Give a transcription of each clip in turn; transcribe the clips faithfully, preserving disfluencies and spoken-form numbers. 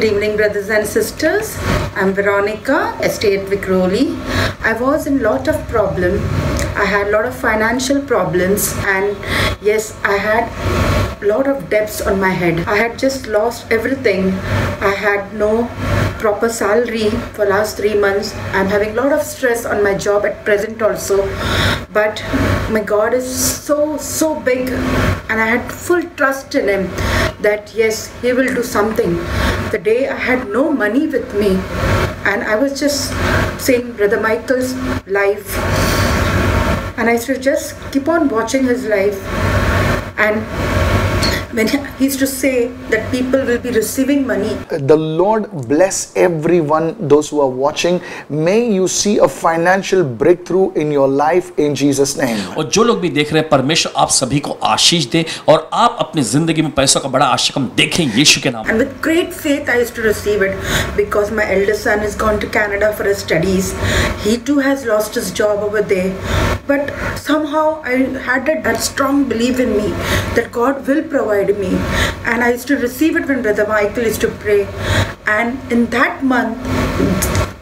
Good evening, brothers and sisters. I'm Veronica Esthetic Roly. I was in lot of problem. I had a lot of financial problems, and yes, I had a lot of debts on my head. I had just lost everything. I had no proper salary for last three months. I'm having a lot of stress on my job at present also. But my God is so, so big, and I had full trust in Him that yes, He will do something. The day I had no money with me, and I was just seeing Brother Michael's life, and I used to just keep on watching his life, and when he used to say that people will be receiving money. The Lord bless everyone, those who are watching. May you see a financial breakthrough in your life in Jesus' name. और जो लोग भी देख रहे हैं, परमेश्वर आप सभी को आशीष दे और आप अपनी जिंदगी में पैसों का बड़ा आशीषकम देखें यीशु के नाम में. And with great faith I used to receive it because my eldest son has gone to Canada for his studies. He too has lost his job over there. But somehow I had that strong belief in me that God will provide me, and I used to receive it when Brother Michael used to pray. And in that month,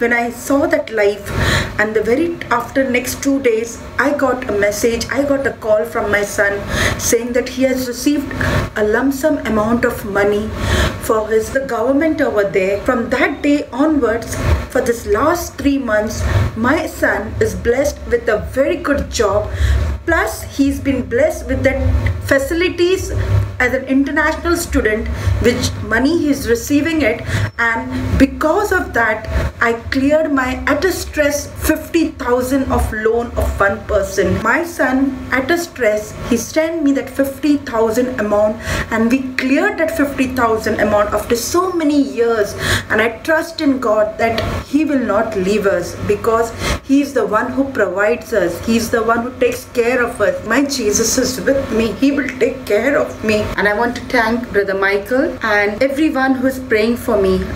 when I saw that life, and the very after next two days, I got a message, I got a call from my son saying that he has received a lump sum amount of money for his the government over there. From that day onwards, for this last three months, my son is blessed with a very good job. Plus, he's been blessed with that facilities as an international student, which money he's receiving it. And because of that, I cleared my at a stress fifty thousand of loan of one person. My son at a stress, he sent me that fifty thousand amount, and we cleared that fifty thousand amount after so many years. And I trust in God that He will not leave us, because He is the one who provides us. He is the one who takes care of us. My Jesus is with me. He will take care of me. And I want to thank Brother Michael and everyone who is praying for me.